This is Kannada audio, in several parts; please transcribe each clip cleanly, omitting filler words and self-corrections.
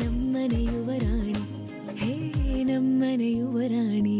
नम्मने युवराणी, हे नम्मने युवराणी।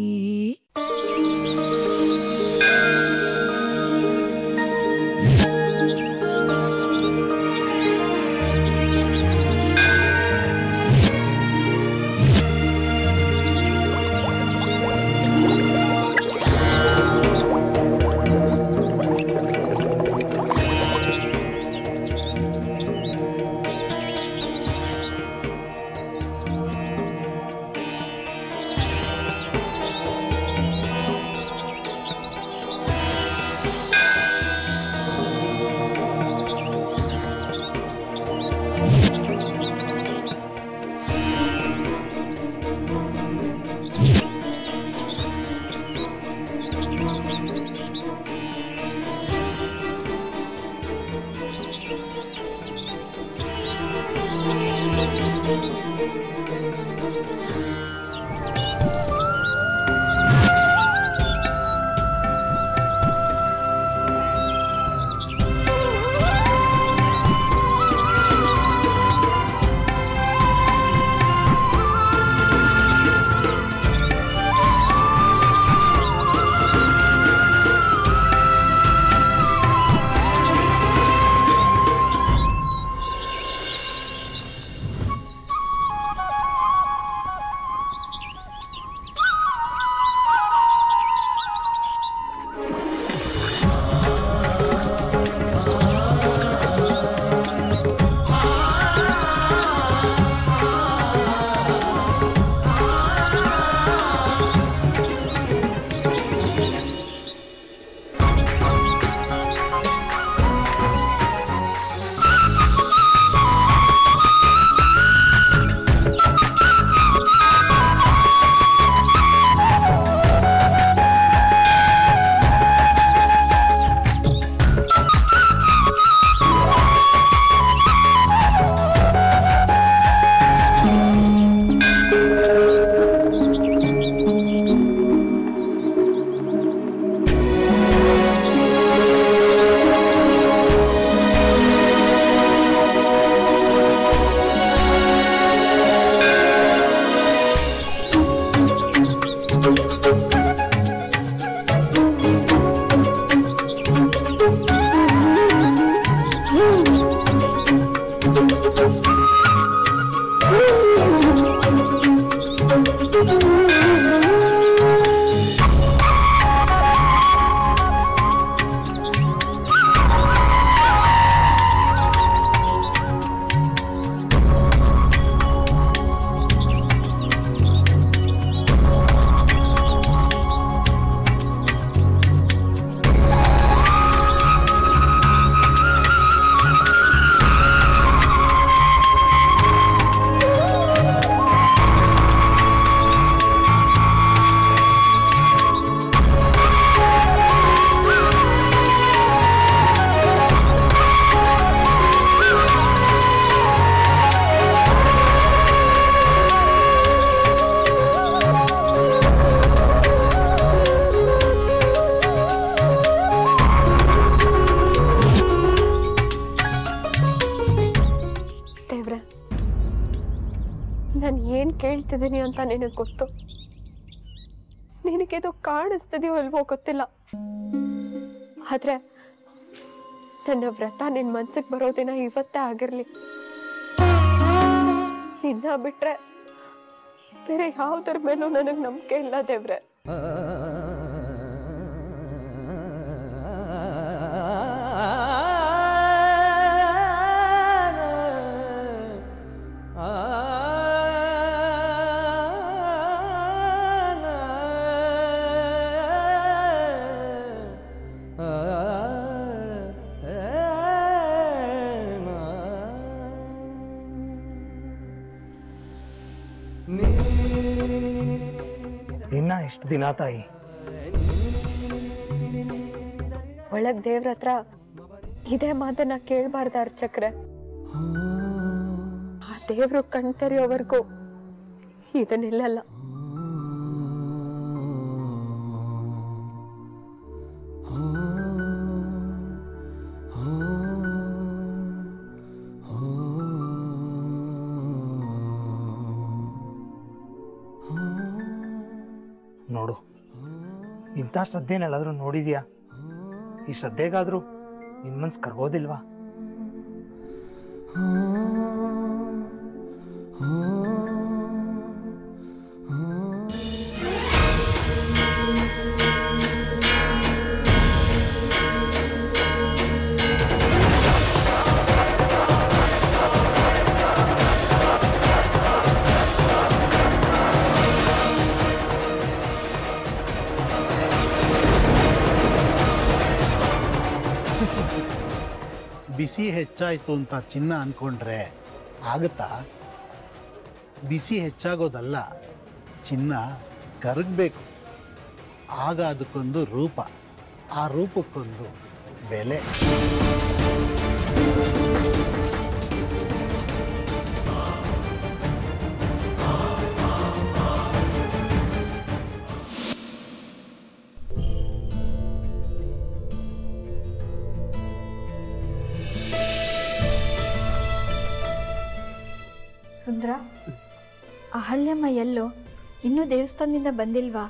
ಕೇಳ್ತಿದ್ದೀನಿ ಅಂತ ನನಗೆ ಗೊತ್ತು, ನಿನಗೆ ಅದು ಕಾಣಿಸ್ತಿದೆಯೋ ಇಲ್ವೋ ಗೊತ್ತಿಲ್ಲ, ಆದರೆ ನನ್ನ ವ್ರತ ನಿನ್ನ ಮನಸ್ಸಿಗೆ ಬರೋ ದಿನ ಇವತ್ತೇ ಆಗಿರಲಿ. ನಿನ್ನ ಬಿಟ್ರೆ ಬೇರೆ ಯಾವುದರ ಮೇಲೂ ನನಗೆ ನಂಬಿಕೆ ಇಲ್ಲ ದೇವ್ರೆ. ದಿನ ತಾಯಿ ಒಳಗ್ ದೇವ್ರ ಹತ್ರ ಇದೇ ಮಾತನ್ನ ಕೇಳಬಾರ್ದ ಅರ್ಚಕ್ರೆ. ಆ ದೇವ್ರು ಕಣ್ ತೆರೆಯೋವರೆಗೂ ಇದನ್ನಿಲ್ಲಲ್ಲ. ನೋಡು. ಇಂಥ ಶ್ರದ್ಧೆನೆಲ್ಲಾದರೂ ನೋಡಿದ್ಯಾ? ಈ ಶ್ರದ್ಧೆಗಾದರೂ ನಿನ್ನ ಮನಸ್ಸು ಕರಗೋದಿಲ್ವಾ? ಬಿಸಿ ಹೆಚ್ಚಾಯಿತು ಅಂತ ಚಿನ್ನ ಅನ್ಕೊಂಡ್ರೆ ಆಗುತ್ತಾ? ಬಿಸಿ ಹೆಚ್ಚಾಗೋದಲ್ಲ, ಚಿನ್ನ ಕರಗಬೇಕು. ಆಗ ಅದಕ್ಕೊಂದು ರೂಪ, ಆ ರೂಪಕ್ಕೊಂದು ಬೆಲೆ. ಸುಂದರ, ಅಹಲ್ಯಮ್ಮ ಎಲ್ಲೋ? ಇನ್ನೂ ದೇವಸ್ಥಾನದಿಂದ ಬಂದಿಲ್ವಾ?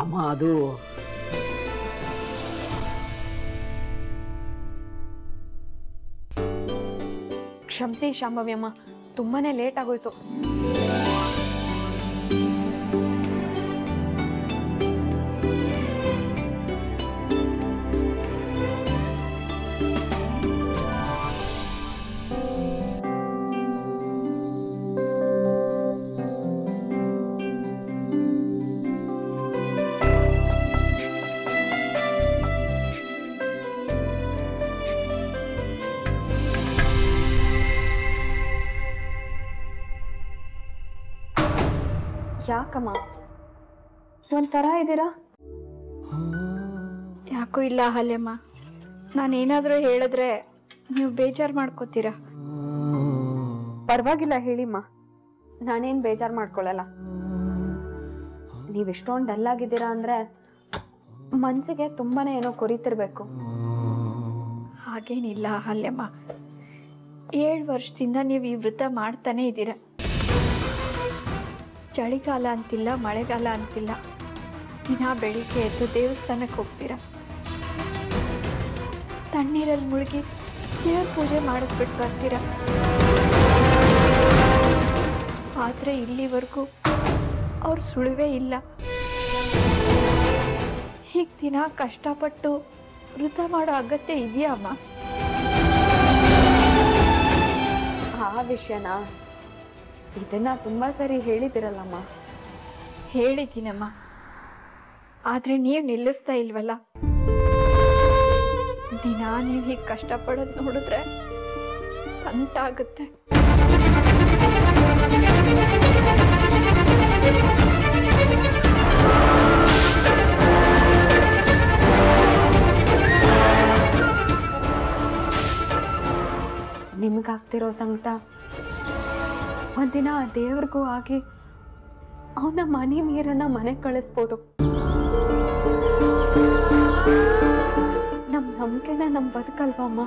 ಅಮ್ಮ, ಅದು ಕ್ಷಮಿಸಿ ಶಾಂಭವ್ಯಮ್ಮ, ತುಂಬಾನೇ ಲೇಟ್ ಆಗೋಯ್ತು. ಯಾಕಮ್ಮ ಒಂಥರ ಇದ್ದೀರಾ? ಯಾಕೂ ಇಲ್ಲ ಅಹಲ್ಯಮ್ಮ, ನಾನೇನಾದರೂ ಹೇಳಿದ್ರೆ ನೀವು ಬೇಜಾರು ಮಾಡ್ಕೋತೀರಾ? ಪರವಾಗಿಲ್ಲ ಹೇಳಿಮ್ಮ, ನಾನೇನು ಬೇಜಾರು ಮಾಡ್ಕೊಳ್ಳಲ್ಲ. ನೀವೆಷ್ಟೊಂದು ಡಲ್ ಆಗಿದ್ದೀರಾ ಅಂದರೆ ಮನಸ್ಸಿಗೆ ತುಂಬಾನೇ ಏನೋ ಕೊರಿತಿರ್ಬೇಕು. ಹಾಗೇನಿಲ್ಲ ಅಹಲ್ಯಮ್ಮ, 7 ವರ್ಷದಿಂದ ನೀವು ಈ ವೃತ್ತ ಮಾಡ್ತಾನೆ ಇದ್ದೀರಾ. ಚಳಿಗಾಲ ಅಂತಿಲ್ಲ, ಮಳೆಗಾಲ ಅಂತಿಲ್ಲ, ದಿನ ಬೆಳಿಗ್ಗೆ ಎದ್ದು ದೇವಸ್ಥಾನಕ್ಕೆ ಹೋಗ್ತೀರಾ. ತಣ್ಣೀರಲ್ಲಿ ಮುಳುಗಿ ದೇವ್ರ ಪೂಜೆ ಮಾಡಿಸ್ಬಿಟ್ಟು ಬರ್ತೀರಾ. ಆದರೆ ಇಲ್ಲಿವರೆಗೂ ಅವ್ರ ಸುಳಿವೇ ಇಲ್ಲ. ಹೀಗೆ ದಿನ ಕಷ್ಟಪಟ್ಟು ವೃತ ಮಾಡೋ ಅಗತ್ಯ ಇದೆಯಾ ಅಮ್ಮ? ಆ ವಿಷಯನಾ ಇದನ್ನ ತುಂಬಾ ಸರಿ ಹೇಳಿದಿರಲ್ಲಮ್ಮ. ಹೇಳಿದ್ದೀನಮ್ಮ, ಆದ್ರೆ ನೀವು ನಿಲ್ಲಿಸ್ತಾ ಇಲ್ವಲ್ಲ. ದಿನಾ ನೀವು ಹೀಗೆ ಕಷ್ಟಪಡೋದು ನೋಡಿದ್ರೆ ಸಂತ ಆಗುತ್ತೆ. ನಿಮ್ಗಾಗ್ತಿರೋ ಸಂಕಟ ಒಂದಿನ ದೇವ್ರಿಗೂ ಆಗಿ ಅವನ ಮನೆ ನೀರನ್ನ ಮನೆಗೆ ಕಳಿಸ್ಬೋದು. ನಮ್ಮ ನಂಬಿಕೆನ ನಮ್ಮ ಬದುಕಲ್ವಮ್ಮ.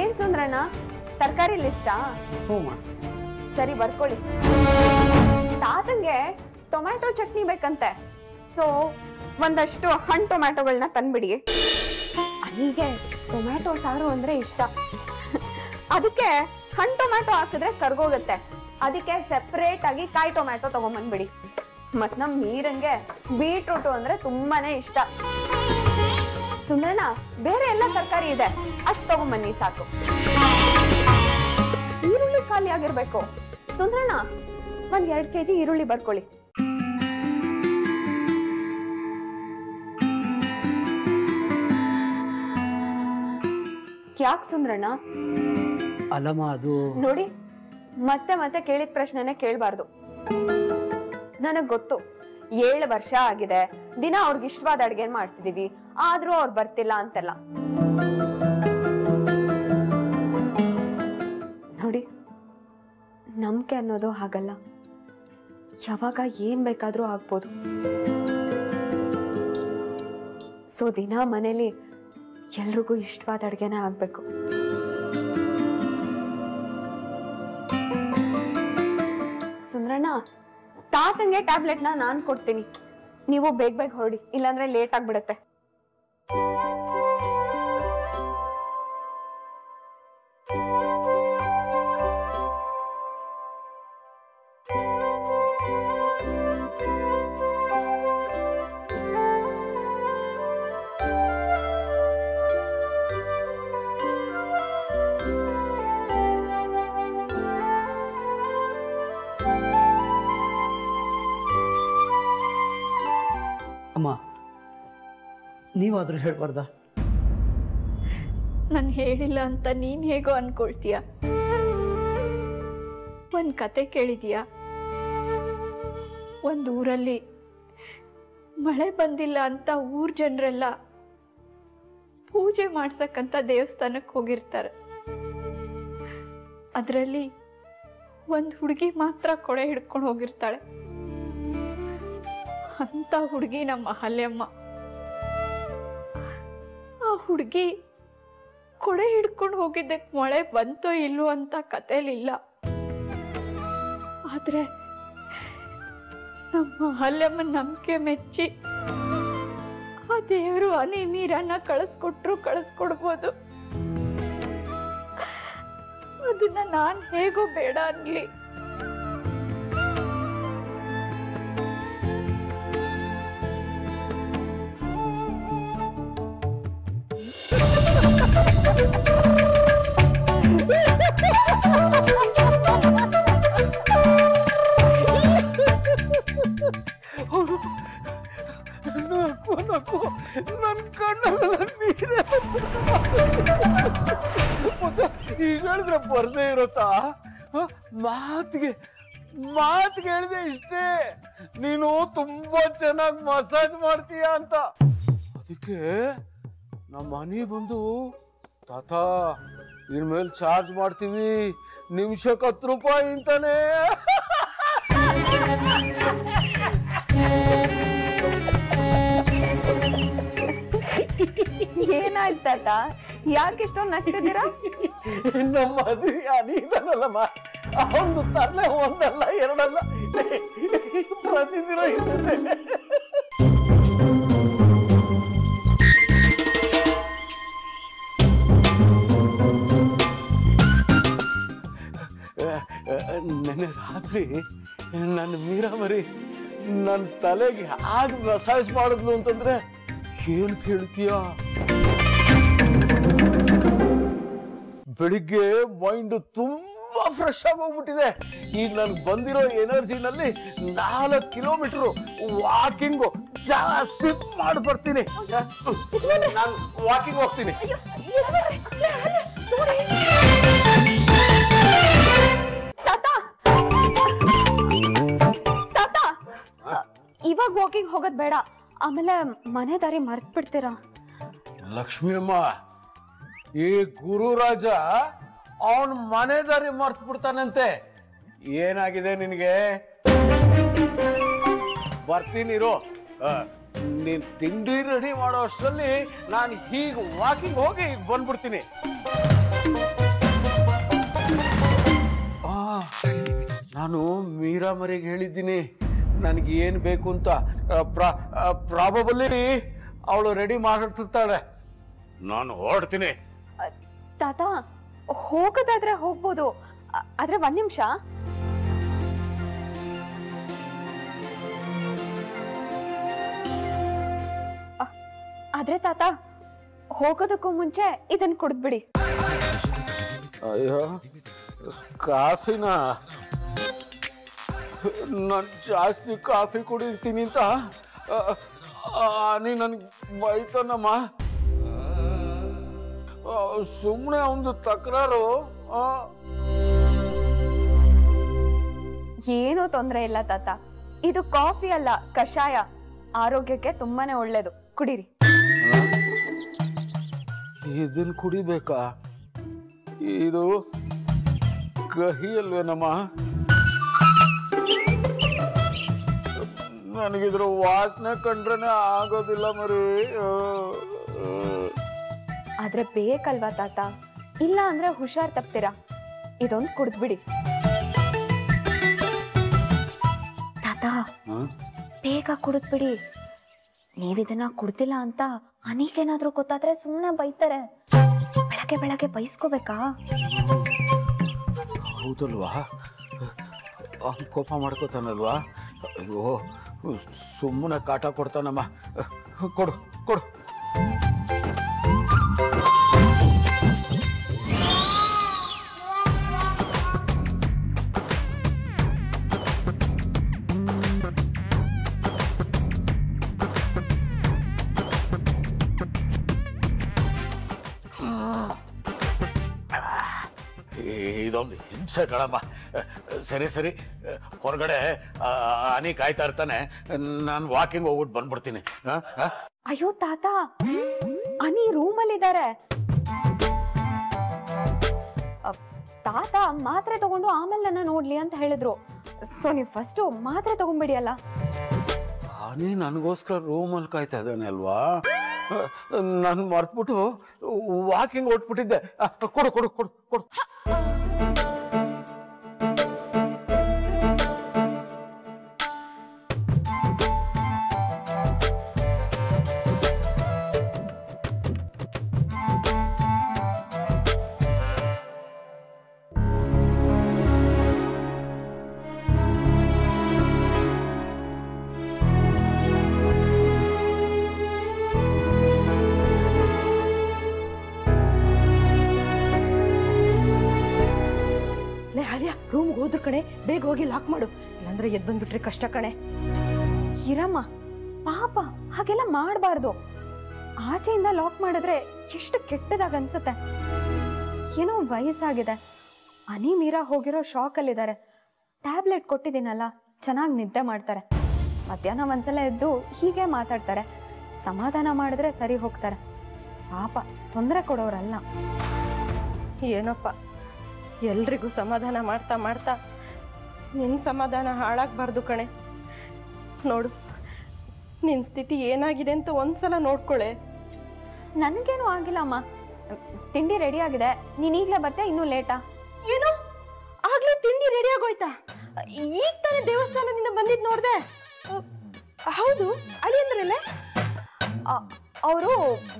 ಏನ್ ಸುಂದ್ರಣ್ಣ, ತರಕಾರಿ ಲಿಸ್ಟಾ? ಸರಿ ಬರ್ಕೊಳ್ಳಿ. ತಾತಂಗೆ ಟೊಮ್ಯಾಟೊ ಚಟ್ನಿ ಬೇಕಂತೆ, ಸೊ ಒಂದಷ್ಟು ಹಣ್ಣು ಟೊಮ್ಯಾಟೊಗಳನ್ನ ತಂದ್ಬಿಡಿ. ಅಲ್ಲಿಗೆ ಟೊಮ್ಯಾಟೊ ಸಾರು ಅಂದ್ರೆ ಇಷ್ಟ, ಅದಕ್ಕೆ ಹಣ್ಣು ಟೊಮ್ಯಾಟೊ ಹಾಕಿದ್ರೆ ಕರ್ಗೋಗುತ್ತೆ. ಅದಕ್ಕೆ ಸೆಪರೇಟ್ ಆಗಿ ಕಾಯಿ ಟೊಮ್ಯಾಟೊ ತಗೊಂಬಂದ್ಬಿಡಿ. ಮತ್ ನಮ್ ನೀರಂಗೆ ಬೀಟ್ರೂಟ್ ಅಂದ್ರೆ ತುಂಬಾನೇ ಇಷ್ಟ. ಸುಂದ್ರಣ್ಣ, ಬೇರೆ ಎಲ್ಲ ತರಕಾರಿ ಇದೆ, ಅಷ್ಟು ತಗೊಂಬನ್ನಿ ಸಾಕು. ಈರುಳ್ಳಿ ಖಾಲಿ ಆಗಿರ್ಬೇಕು. ಸುಂದ್ರಣ್ಣ, ಒಂದ್ 2 kg ಈರುಳ್ಳಿ ಬರ್ಕೊಳ್ಳಿ. ಯಾಕೆ ಸುಂದ್ರಣ್ಣ? ಅಲ್ಲಮ್ಮ, ಅದು ನೋಡಿ, ಮತ್ತೆ ಮತ್ತೆ ಕೇಳಿದ ಪ್ರಶ್ನೆನೇ ಕೇಳಬಾರ್ದು. ನನಗ್ ಗೊತ್ತು, 7 ವರ್ಷ ಆಗಿದೆ, ದಿನ ಅವ್ರಿಗೆ ಇಷ್ಟವಾದ ಅಡ್ಗೆ ಮಾಡ್ತಿದೀವಿ, ಆದ್ರೂ ಅವ್ರು ಬರ್ತಿಲ್ಲ ಅಂತೆಲ್ಲ. ನೋಡಿ, ನಂಬಿಕೆ ಅನ್ನೋದು ಹಾಗಲ್ಲ, ಯಾವಾಗ ಏನ್ ಬೇಕಾದ್ರೂ ಆಗ್ಬೋದು. ಸೊ ದಿನ ಮನೇಲಿ ಎಲ್ರಿಗೂ ಇಷ್ಟವಾದ ಅಡುಗೆನೇ ಆಗಬೇಕು. ಸುಂದರಣ್ಣ, ತಾತಂಗೆ ಟ್ಯಾಬ್ಲೆಟ್ನ ನಾನು ಕೊಡ್ತೀನಿ, ನೀವು ಬೇಗ ಬೇಗ ಹೊರಡಿ, ಇಲ್ಲಾಂದ್ರೆ ಲೇಟ್ ಆಗಿಬಿಡುತ್ತೆ. ನೀವಾದರೂ ಹೇಳಬಾರ್ದಾ? ನಾನು ಹೇಳಿಲ್ಲ ಅಂತ ನೀನು ಹೇಗೋ ಅನ್ಕೊಳ್ತೀಯ? ಒಂದು ಕತೆ ಕೇಳಿದೀಯಾ? ಒಂದು ಊರಲ್ಲಿ ಮಳೆ ಬಂದಿಲ್ಲ ಅಂತ ಊರ್ ಜನರೆಲ್ಲ ಪೂಜೆ ಮಾಡ್ಸಕ್ಕಂತ ದೇವಸ್ಥಾನಕ್ಕೆ ಹೋಗಿರ್ತಾರೆ. ಅದರಲ್ಲಿ ಒಂದು ಹುಡುಗಿ ಮಾತ್ರ ಕೊಡೆ ಹಿಡ್ಕೊಂಡು ಹೋಗಿರ್ತಾಳೆ. ಅಂತ ಹುಡುಗಿ ನಮ್ಮ ಮಹಲ್ಯಮ್ಮ. ಹುಡುಗಿ ಕೊಡೆ ಹಿಡ್ಕೊಂಡು ಹೋಗಿದ್ದಕ್ಕೆ ಮಳೆ ಬಂತೋ ಇಲ್ಲೋ ಅಂತ ಕಥೆಲಿಲ್ಲ. ಆದ್ರೆ ನಮ್ಮ ಹಲ್ಲೆಮ್ಮ ನಂಬಿಕೆ ಮೆಚ್ಚಿ ಆ ದೇವರು ಆನೆ ಮೀರನ್ನ ಕಳಿಸ್ಕೊಟ್ರು, ಕಳಿಸ್ಕೊಡ್ಬೋದು. ಅದನ್ನ ನಾನು ಹೇಗೋ ಬೇಡ ಅನ್ಲಿ. ಬರ್ದೇ ಇರುತ್ತಾ? ಮಾತ್ ಹೇಳಿದೆ ಇಷ್ಟೇ, ನೀನು ತುಂಬಾ ಚೆನ್ನಾಗಿ ಮಸಾಜ್ ಮಾಡ್ತೀಯ ಅಂತ. ಅದಕ್ಕೆ ನಮ್ಮ ಮನೆ ಬಂದು, ತಾತ ಇನ್ಮೇಲೆ ಚಾರ್ಜ್ ಮಾಡ್ತೀವಿ, ನಿಮಿಷಕ್ಕೆ 10 ರೂಪಾಯಿ ಅಂತಾನೆ. ಏನಾಯ್ತು ತಾತ, ಯಾಕೆ ಇಷ್ಟೊಂದು ನಗ್ತಿದ್ದೀರಾ? ನಮ್ಮ ಅದಿನಲ್ಲಮ್ಮ, ಅವನು ತಲೆ ಒಂದಲ್ಲ ಎರಡಲ್ಲ ಪ್ರತಿದಿನ ಇರ್ತದೆ. ನೆನ್ನೆ ರಾತ್ರಿ ನನ್ನ ಮೀರಾಮರಿ ನನ್ನ ತಲೆಗೆ ಹಾಗೆ ಮಸಾಜ್ ಮಾಡಿದ್ಲು ಅಂತಂದ್ರೆ ಏನ್ ಕೇಳ್ತೀಯ, ಬೆಳಿಗ್ಗೆ ಮೈಂಡ್ ತುಂಬಾ ಫ್ರೆಶ್ ಆಗಿ ಹೋಗ್ಬಿಟ್ಟಿದೆ. ಈಗ ನನ್ಗೆ ಬಂದಿರೋ ಎನರ್ಜಿನಲ್ಲಿ 4 ಕಿಲೋಮೀಟರ್ ವಾಕಿಂಗು ಜಾಸ್ತಿ ಮಾಡ್ಬರ್ತೀನಿ. ನಾನು ವಾಕಿಂಗ್ ಹೋಗ್ತೀನಿ. ಇವಾಗ ವಾಕಿಂಗ್ ಹೋಗೋದ್ ಬೇಡ, ಆಮೇಲೆ ಮನೆ ದಾರಿ ಮರ್ತ್ ಬಿಡ್ತೀರಾ. ಲಕ್ಷ್ಮಿಯಮ್ಮ, ಈ ಗುರುರಾಜ ಅವನ್ ಮನೆ ದಾರಿ ಮರ್ತ್ ಬಿಡ್ತಾನಂತೆ. ಏನಾಗಿದೆ ನಿನಗೆ? ಬರ್ತೀನಿರು, ನೀನ್ ತಿಂಡಿ ರೆಡಿ ಮಾಡೋ ಅಷ್ಟರಲ್ಲಿ ನಾನು ಹೀಗೆ ವಾಕಿಂಗ್ ಹೋಗಿ ಈಗ ಬಂದ್ಬಿಡ್ತೀನಿ. ನಾನು ಮೀರಾಮರಿಗೆ ಹೇಳಿದ್ದೀನಿ ನನಗೆ ಏನು ಬೇಕು ಅಂತ. ಪ್ರಾಬಬಲಿ ಅವಳು ರೆಡಿ ಮಾಡಿರ್ತಿರ್ತಾಳೆ. ನಾನು ಹೊರಡ್ತೀನಿ. ತಾತ ಹೋಗೋದಾದ್ರೆ ಹೋಗ್ಬೋದು, ಆದ್ರೆ 1 ನಿಮಿಷ. ಆದ್ರೆ ತಾತ ಹೋಗೋದಕ್ಕೂ ಮುಂಚೆ ಇದನ್ನ ಕುಡಿದ್ಬಿಡಿ. ಅಯ್ಯೋ, ಕಾಫಿನಾ? ನಾನು ಜಾಸ್ತಿ ಕಾಫಿ ಕುಡಿತೀನಿ ಅಂತ ನೀ ನನ್ಗೆ ಬೈತಾನಮ್ಮ. ಸುಮ್ಮನೆ ಒಂದು ತಕರಾರು. ಏನೂ ತೊಂದರೆ ಇಲ್ಲ ತಾತ, ಇದು ಕಾಫಿ ಅಲ್ಲ ಕಷಾಯ, ಆರೋಗ್ಯಕ್ಕೆ ತುಂಬಾನೇ ಒಳ್ಳೇದು, ಕುಡೀರಿ. ಇದನ್ನು ಕುಡಿಬೇಕಾ? ಇದು ಕಹಿ ಅಲ್ವೇನಮ್ಮ? ನನಗಿದ್ರ ವಾಸನೆ ಕಂಡ್ರೆ ಆಗೋದಿಲ್ಲ ಮರಿ. ಆದ್ರೆ ಬೇಕಲ್ವಾ ತಾತ? ಇಲ್ಲ ಅಂದ್ರೆ ಹುಷಾರ್ ತಪ್ತೀರಾ. ಇದೊಂದು ಕುಡಿದ್ಬಿಡಿ ತಾತ, ಬೇಗ ಕುಡಿದ್ಬಿಡಿ. ನೀವಿದನ್ನ ಕುಡ್ದಿಲ್ಲ ಅಂತ ಅನೇಕೇನಾದ್ರೂ ಗೊತ್ತಾದ್ರೆ ಸುಮ್ಮನೆ ಬೈತಾರೆ. ಬೆಳಗ್ಗೆ ಬೆಳಗ್ಗೆ ಬೈಸ್ಕೋಬೇಕಾ? ಹೌದಲ್ವಾ? ಕೋಪ ಮಾಡ್ಕೋತಾನಲ್ವಾ? ಅಯ್ಯೋ ಸುಮ್ಮನೆ ಕಾಟ ಕೊಡ್ತಾನಮ್ಮ. ಕೊಡು ಕೊಡು. ಇದೊಂದು ಹಿಂಸೆ ಕಣಮ್ಮ. ಸರಿ ಸರಿ, ಹೊರಗಡೆ ಆನೆ ಕಾಯ್ತಾ ಇರ್ತಾನೆ, ನಾನು ವಾಕಿಂಗ್ ಹೋಗ್ಬಿಟ್ಟು ಬಂದ್ಬಿಡ್ತೀನಿ. ಅಯ್ಯೋ ತಾತ, ಆನೆ ರೂಮಲ್ಲಿ ಇದ್ದಾರೆ. ತಾತ ಮಾತ್ರೆ ತಗೊಂಡು ಆಮೇಲೆ ನನ್ನ ನೋಡ್ಲಿ ಅಂತ ಹೇಳಿದ್ರು, ಸೊ ನೀವು ಫಸ್ಟ್ ಮಾತ್ರೆ ತಗೊಂಡ್ಬಿಡಿ. ಅಲ್ಲ, ಆನೆ ನನಗೋಸ್ಕರ ರೂಮಲ್ಲಿ ಕಾಯ್ತಾ ಇದ್ದಾನೆ ಅಲ್ವಾ? ನಾನು ಮರ್ತ್ಬಿಟ್ಟು ವಾಕಿಂಗ್ ಹೊಟ್ಬಿಟ್ಟಿದ್ದೆ. ಕೊಡು ಕೊಡು ಕೊಡು ಕೊಡು. ಕಣೆ, ಬೇಗ ಹೋಗಿ ಲಾಕ್ ಮಾಡು, ಇಲ್ಲಾಂದ್ರೆ ಎದ್ ಬಂದ್ಬಿಟ್ರೆ ಕಷ್ಟ ಕಣೆ. ಇರಮ್ಮ ಪಾಪ, ಹಾಗೆಲ್ಲ ಮಾಡಬಾರ್ದು. ಆಚೆಯಿಂದ ಲಾಕ್ ಮಾಡಿದ್ರೆ ಎಷ್ಟು ಕೆಟ್ಟದಾಗ ಅನ್ಸುತ್ತೆ. ಏನೋ ವಯಸ್ಸಾಗಿದೆ, ಅನಿ ಮೀರಾ ಹೋಗಿರೋ ಶಾಕ್ ಅಲ್ಲಿದ್ದಾರೆ. ಟ್ಯಾಬ್ಲೆಟ್ ಕೊಟ್ಟಿದ್ದೀನಲ್ಲ, ಚೆನ್ನಾಗಿ ನಿದ್ದೆ ಮಾಡ್ತಾರೆ. ಮಧ್ಯಾಹ್ನ ಒಂದ್ಸಲ ಎದ್ದು ಹೀಗೆ ಮಾತಾಡ್ತಾರೆ, ಸಮಾಧಾನ ಮಾಡಿದ್ರೆ ಸರಿ ಹೋಗ್ತಾರೆ. ಪಾಪ ತೊಂದರೆ ಕೊಡೋರಲ್ಲ. ಏನಪ್ಪ, ಎಲ್ರಿಗೂ ಸಮಾಧಾನ ಮಾಡ್ತಾ ಮಾಡ್ತಾ ನಿನ್ನ ಸಮಾಧಾನ ಹಾಳಾಗಬಾರ್ದು ಕಣೆ. ನೋಡು ನಿನ್ನ ಸ್ಥಿತಿ ಏನಾಗಿದೆ ಅಂತ ಒಂದ್ಸಲ ನೋಡ್ಕೊಳ್ಳೆ. ನನಗೇನು ಆಗಿಲ್ಲಮ್ಮ, ತಿಂಡಿ ರೆಡಿ ಆಗಿದೆ. ನೀನು ಈಗಲೇ ಬರ್ತಾ? ಇನ್ನೂ ಲೇಟಾ? ಏನು ಆಗ್ಲೇ ತಿಂಡಿ ರೆಡಿ ಆಗೋಯ್ತಾ? ಈಗ ತಾನೇ ದೇವಸ್ಥಾನದಿಂದ ಬಂದಿದ್ದು ನೋಡಿದೆ. ಹೌದು, ಅಳಿ ಅಂದ್ರಲ್ಲ ಅವರು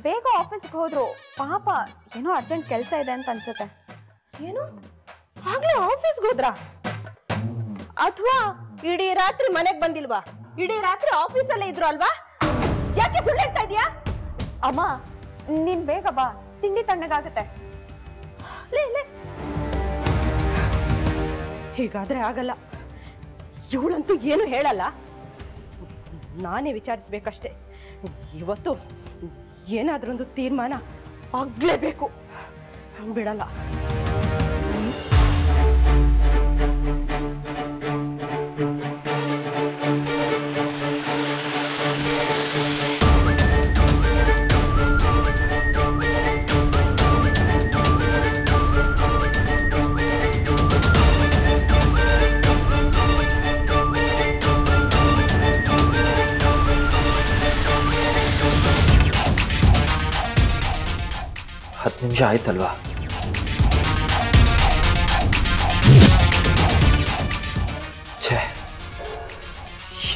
ಬೇಗ ಆಫೀಸ್ಗೆ ಹೋದ್ರು. ಪಾಪ ಏನೋ ಅರ್ಜೆಂಟ್ ಕೆಲಸ ಇದೆ ಅಂತ ಅನ್ಸುತ್ತೆ. ಏನು ಆಗ್ಲೇ ಆಫೀಸ್ಗೆ ಹೋದ್ರಾ? ಅಥವಾ ಇಡೀ ರಾತ್ರಿ ಮನೆಗೆ ಬಂದಿಲ್ವಾ? ಇಡೀ ರಾತ್ರಿ ಆಫೀಸಲ್ಲೇ ಇದ್ರು ಅಲ್ವಾ? ಯಾಕೆ ಸುಳ್ಳು ಹೇಳ್ತಾ ಇದೀಯಾ? ಅಮ್ಮ ನೀನ್ ಬೇಗ ಬಾ, ತಿಂಡಿ ತಣ್ಣಗಾಗುತ್ತೆ. ಹೀಗಾದ್ರೆ ಆಗಲ್ಲ, ಇವಳಂತೂ ಏನು ಹೇಳಲ್ಲ. ನಾನೇ ವಿಚಾರಿಸ್ಬೇಕಷ್ಟೆ. ಇವತ್ತು ಏನಾದ್ರೊಂದು ತೀರ್ಮಾನ ಆಗ್ಲೇಬೇಕು, ಬಿಡಲ್ಲ. ನಿಮಿಷ ಆಯ್ತಲ್ವಾ? ಛೇ,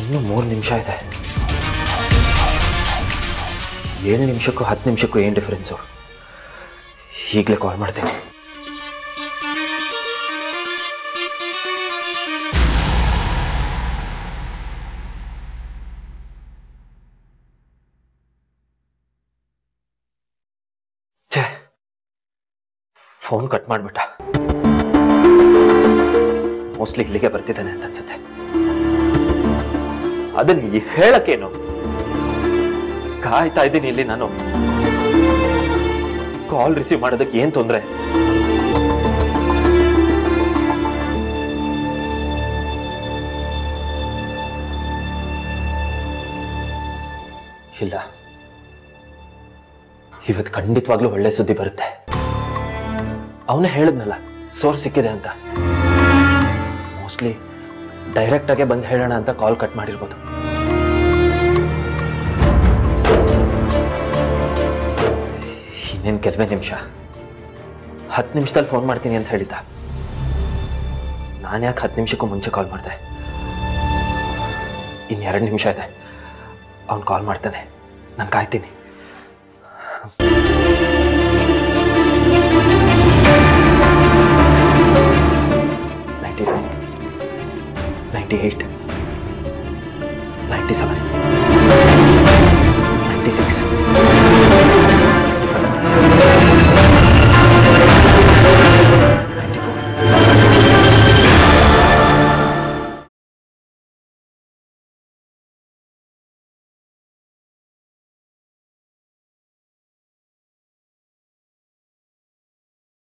ಇನ್ನು 3 ನಿಮಿಷ ಇದೆ. 7 ನಿಮಿಷಕ್ಕೂ 10 ನಿಮಿಷಕ್ಕೂ ಏನು ಡಿಫರೆನ್ಸು? ಈಗಲೇ ಕಾಲ್ ಮಾಡ್ತೀನಿ. ಫೋನ್ ಕಟ್ ಮಾಡಿಬಿಟ್ಟ. ಮೋಸ್ಟ್ಲಿ ಇಲ್ಲಿಗೆ ಬರ್ತಿದ್ದಾನೆ ಅಂತ ಅನ್ಸುತ್ತೆ. ಅದನ್ನ ಹೇಳಕ್ಕೇನು, ಕಾಯ್ತಾ ಇದ್ದೀನಿ ಇಲ್ಲಿ ನಾನು. ಕಾಲ್ ರಿಸೀವ್ ಮಾಡೋದಕ್ಕೆ ಏನ್ ತೊಂದರೆ? ಇಲ್ಲ, ಇವತ್ತು ಖಂಡಿತವಾಗ್ಲೂ ಒಳ್ಳೆ ಸುದ್ದಿ ಬರುತ್ತೆ. ಅವನೇ ಹೇಳಿದ್ನಲ್ಲ ಸೋರ್ಸ್ ಸಿಕ್ಕಿದೆ ಅಂತ. ಮೋಸ್ಟ್ಲಿ ಡೈರೆಕ್ಟಾಗೆ ಬಂದು ಹೇಳೋಣ ಅಂತ ಕಾಲ್ ಕಟ್ ಮಾಡಿರ್ಬೋದು. ಈ ನೀನು ಕೆಲವೇ ನಿಮಿಷ 10 ನಿಮಿಷದಲ್ಲಿ ಫೋನ್ ಮಾಡ್ತೀನಿ ಅಂತ ಹೇಳಿದ ನಾನು ಯಾಕೆ 10 ನಿಮಿಷಕ್ಕೂ ಮುಂಚೆ ಕಾಲ್ ಮಾಡ್ದೆ ಇನ್ನು 2 ನಿಮಿಷ ಇದೆ ಅವನು ಕಾಲ್ ಮಾಡ್ತಾನೆ ನಾನು ಕಾಯ್ತೀನಿ